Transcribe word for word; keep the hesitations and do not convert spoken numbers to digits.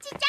ちっちゃい。